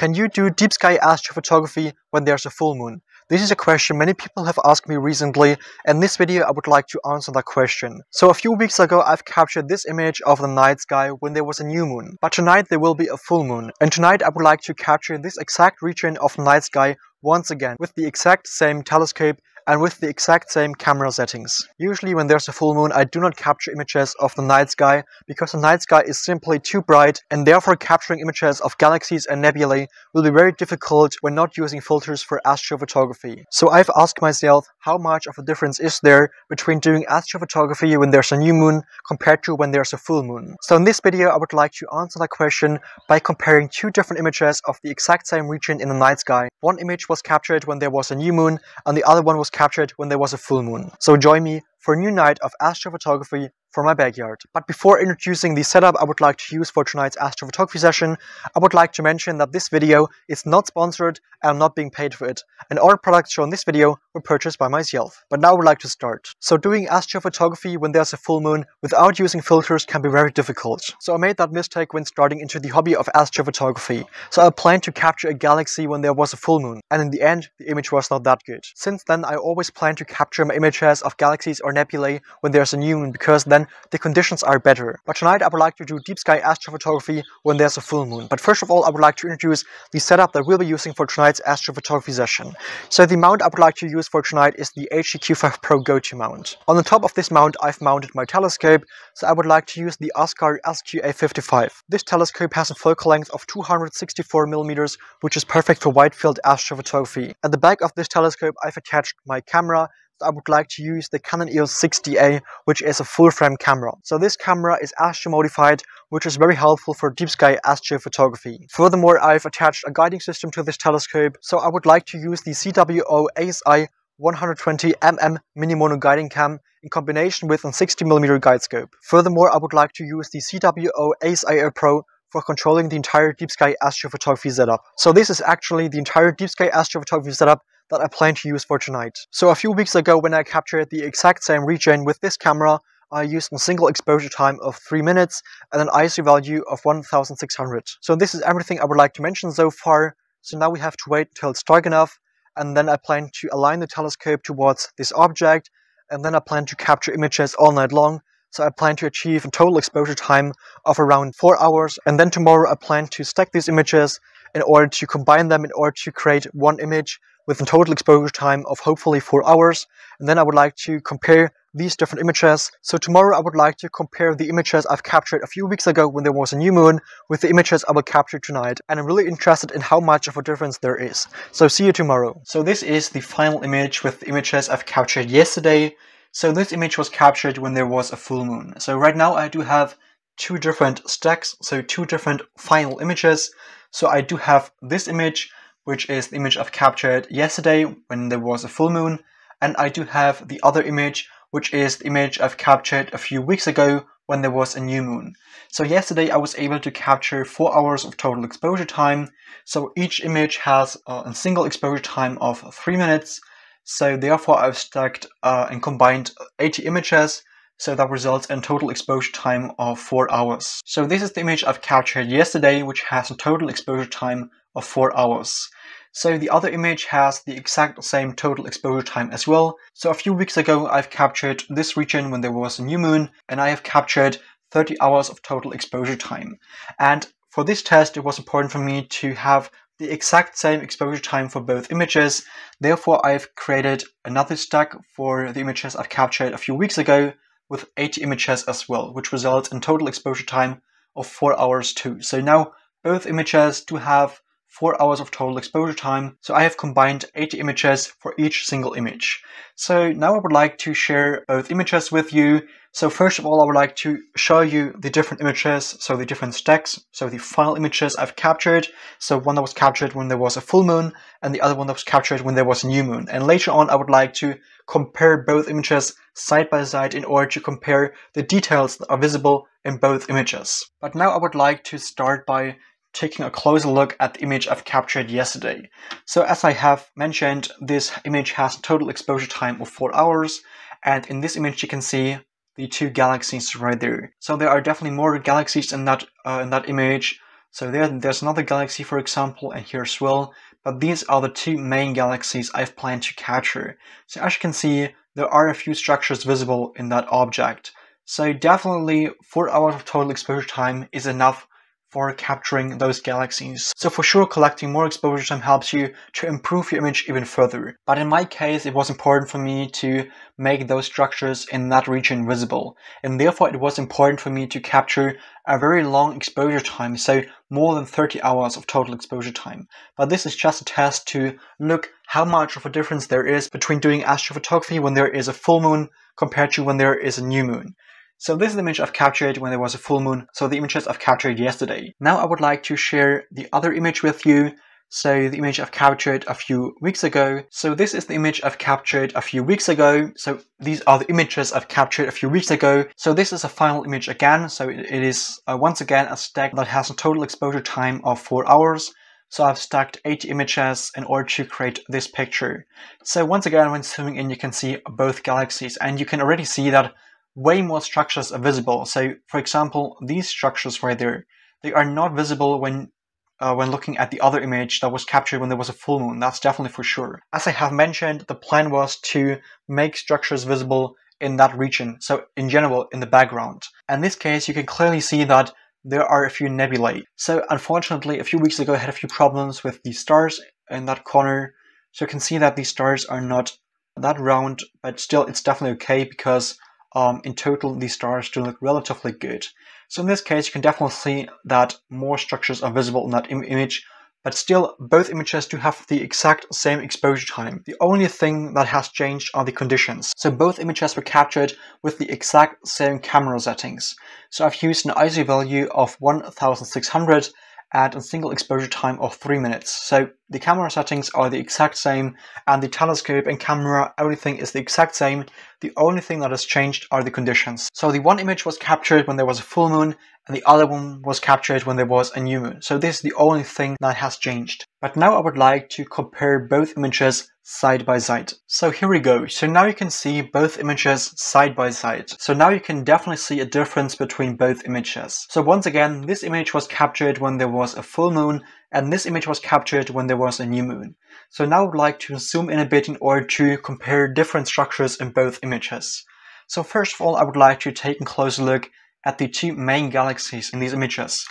Can you do deep sky astrophotography when there's a full moon? This is a question many people have asked me recently, and in this video I would like to answer that question. So a few weeks ago I've captured this image of the night sky when there was a new moon, but tonight there will be a full moon, and tonight I would like to capture this exact region of night sky once again with the exact same telescope and with the exact same camera settings. Usually when there's a full moon I do not capture images of the night sky because the night sky is simply too bright, and therefore capturing images of galaxies and nebulae will be very difficult when not using filters for astrophotography. So I've asked myself how much of a difference is there between doing astrophotography when there's a new moon compared to when there's a full moon. So in this video I would like to answer that question by comparing two different images of the exact same region in the night sky. One image was captured when there was a new moon and the other one was captured when there was a full moon. So join me for a new night of astrophotography for my backyard. But before introducing the setup I would like to use for tonight's astrophotography session, I would like to mention that this video is not sponsored and I'm not being paid for it, and all products shown in this video were purchased by myself. But now I would like to start. So doing astrophotography when there's a full moon without using filters can be very difficult. So I made that mistake when starting into the hobby of astrophotography. So I planned to capture a galaxy when there was a full moon, and in the end the image was not that good. Since then I always plan to capture my images of galaxies or nebulae when there's a new moon, because then the conditions are better. But tonight I would like to do deep sky astrophotography when there's a full moon. But first of all I would like to introduce the setup that we'll be using for tonight's astrophotography session. So the mount I would like to use for tonight is the HEQ5 Pro go-to mount. On the top of this mount I've mounted my telescope, so I would like to use the Askar SQA55. This telescope has a focal length of 264mm, which is perfect for wide field astrophotography. At the back of this telescope I've attached my camera. I would like to use the Canon EOS 6D, which is a full-frame camera. So this camera is astro-modified, which is very helpful for deep sky astrophotography. Furthermore, I've attached a guiding system to this telescope, so I would like to use the ZWO ASI 120mm mini-mono guiding cam in combination with a 60mm guide scope. Furthermore, I would like to use the ZWO ASI Air Pro for controlling the entire deep sky astrophotography setup. So this is actually the entire deep sky astrophotography setup that I plan to use for tonight. So a few weeks ago when I captured the exact same region with this camera, I used a single exposure time of 3 minutes and an ISO value of 1600. So this is everything I would like to mention so far. So now we have to wait until it's dark enough, and then I plan to align the telescope towards this object, and then I plan to capture images all night long. So I plan to achieve a total exposure time of around 4 hours, and then tomorrow I plan to stack these images in order to combine them in order to create one image with a total exposure time of hopefully 4 hours. And then I would like to compare these different images. So tomorrow I would like to compare the images I've captured a few weeks ago when there was a new moon with the images I will capture tonight, and I'm really interested in how much of a difference there is. So see you tomorrow. So this is the final image with the images I've captured yesterday. So this image was captured when there was a full moon. So right now I do have two different stacks, so two different final images. So I do have this image, which is the image I've captured yesterday when there was a full moon, and I do have the other image, which is the image I've captured a few weeks ago when there was a new moon. So yesterday I was able to capture 4 hours of total exposure time. So each image has a single exposure time of 3 minutes. So therefore I've stacked and combined 80 images, so that results in total exposure time of 4 hours. So this is the image I've captured yesterday, which has a total exposure time of 4 hours. So the other image has the exact same total exposure time as well. So a few weeks ago I've captured this region when there was a new moon, and I have captured 30 hours of total exposure time. And for this test it was important for me to have the exact same exposure time for both images. Therefore I've created another stack for the images I've captured a few weeks ago with 80 images as well, which results in total exposure time of 4 hours too. So now both images do have 4 hours of total exposure time. So I have combined 80 images for each single image. So now I would like to share both images with you. So first of all, I would like to show you the different images, so the different stacks, so the final images I've captured. So one that was captured when there was a full moon, and the other one that was captured when there was a new moon. And later on, I would like to compare both images side by side in order to compare the details that are visible in both images. But now I would like to start by taking a closer look at the image I've captured yesterday. So as I have mentioned, this image has a total exposure time of 4 hours, and in this image you can see the two galaxies right there. So there are definitely more galaxies in that image, So there's another galaxy, for example, and here as well, but these are the two main galaxies I've planned to capture. So as you can see, there are a few structures visible in that object. So definitely 4 hours of total exposure time is enough for capturing those galaxies. So for sure, collecting more exposure time helps you to improve your image even further. But in my case, it was important for me to make those structures in that region visible. And therefore, it was important for me to capture a very long exposure time, so more than 30 hours of total exposure time. But this is just a test to look how much of a difference there is between doing astrophotography when there is a full moon compared to when there is a new moon. So this is the image I've captured when there was a full moon, so the images I've captured yesterday. Now I would like to share the other image with you, so the image I've captured a few weeks ago. So this is the image I've captured a few weeks ago, so these are the images I've captured a few weeks ago. So this is a final image again, so it is once again a stack that has a total exposure time of 4 hours. So I've stacked 8 images in order to create this picture. So once again, when zooming in, you can see both galaxies, and you can already see that way more structures are visible. So for example, these structures right there, they are not visible when looking at the other image that was captured when there was a full moon. That's definitely for sure. As I have mentioned, the plan was to make structures visible in that region, so in general in the background. In this case, you can clearly see that there are a few nebulae. So unfortunately, a few weeks ago I had a few problems with the stars in that corner. So you can see that these stars are not that round, but still it's definitely okay, because in total, these stars do look relatively good. So in this case, you can definitely see that more structures are visible in that image, but still, both images do have the exact same exposure time. The only thing that has changed are the conditions. So both images were captured with the exact same camera settings. So I've used an ISO value of 1600 at a single exposure time of 3 minutes. So the camera settings are the exact same, and the telescope and camera, everything is the exact same. The only thing that has changed are the conditions. So the one image was captured when there was a full moon, and the other one was captured when there was a new moon. So this is the only thing that has changed. But now I would like to compare both images side by side. So here we go. So now you can see both images side by side. So now you can definitely see a difference between both images. So once again, this image was captured when there was a full moon, and this image was captured when there was a new moon. So now I would like to zoom in a bit in order to compare different structures in both images. So first of all, I would like to take a closer look at the two main galaxies in these images.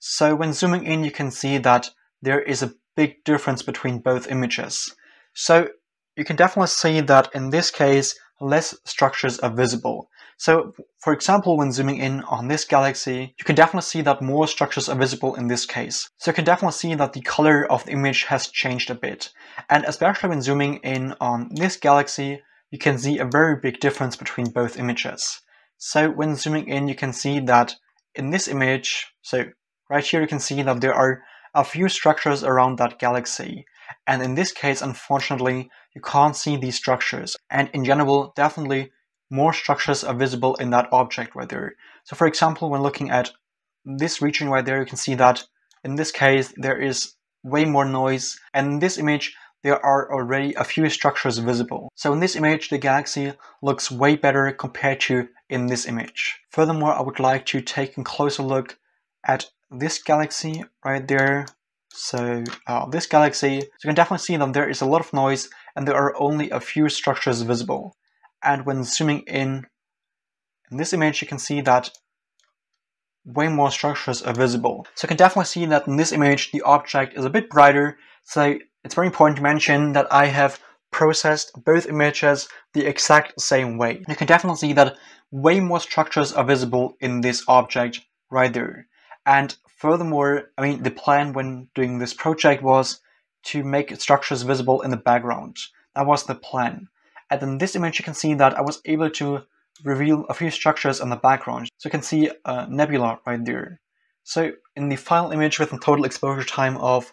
So when zooming in, you can see that there is a big difference between both images. So you can definitely see that in this case, less structures are visible. So for example, when zooming in on this galaxy, you can definitely see that more structures are visible in this case. So you can definitely see that the color of the image has changed a bit. And especially when zooming in on this galaxy, you can see a very big difference between both images. So when zooming in, you can see that in this image, so right here, you can see that there are a few structures around that galaxy. And in this case, unfortunately, you can't see these structures. And in general, definitely more structures are visible in that object right there. So for example, when looking at this region right there, you can see that in this case, there is way more noise. And in this image, there are already a few structures visible. So in this image, the galaxy looks way better compared to in this image. Furthermore, I would like to take a closer look at this galaxy right there. So this galaxy, so you can definitely see that there is a lot of noise and there are only a few structures visible. And when zooming in this image, you can see that way more structures are visible. So you can definitely see that in this image, the object is a bit brighter. So it's very important to mention that I have processed both images the exact same way. You can definitely see that way more structures are visible in this object right there. And furthermore, I mean, the plan when doing this project was to make structures visible in the background. That was the plan. And in this image, you can see that I was able to reveal a few structures in the background. So you can see a nebula right there. So in the final image with a total exposure time of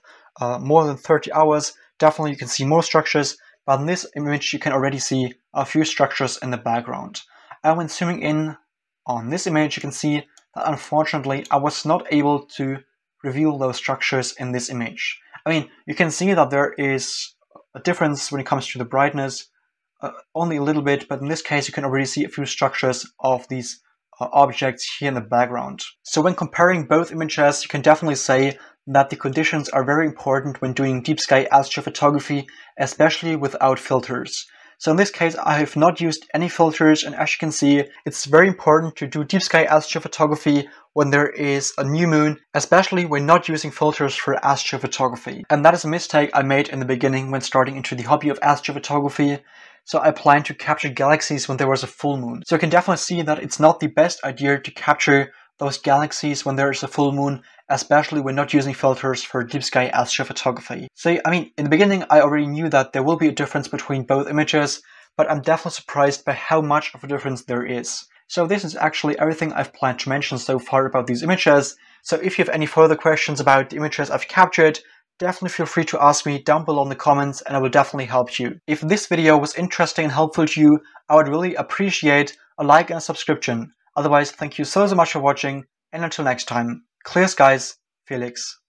more than 30 hours, definitely you can see more structures, but in this image, you can already see a few structures in the background. And when zooming in on this image, you can see that unfortunately, I was not able to reveal those structures in this image. I mean, you can see that there is a difference when it comes to the brightness, only a little bit, but in this case, you can already see a few structures of these objects here in the background. So when comparing both images, you can definitely say that the conditions are very important when doing deep sky astrophotography, especially without filters. So in this case, I have not used any filters, and as you can see, it's very important to do deep sky astrophotography when there is a new moon, especially when not using filters for astrophotography. And that is a mistake I made in the beginning when starting into the hobby of astrophotography. So I planned to capture galaxies when there was a full moon. So you can definitely see that it's not the best idea to capture those galaxies when there is a full moon, especially when not using filters for deep sky astrophotography. So I mean, in the beginning I already knew that there will be a difference between both images, but I'm definitely surprised by how much of a difference there is. So this is actually everything I've planned to mention so far about these images. So if you have any further questions about the images I've captured, definitely feel free to ask me down below in the comments and I will definitely help you. If this video was interesting and helpful to you, I would really appreciate a like and a subscription. Otherwise, thank you so much for watching, and until next time, clear skies, Felix.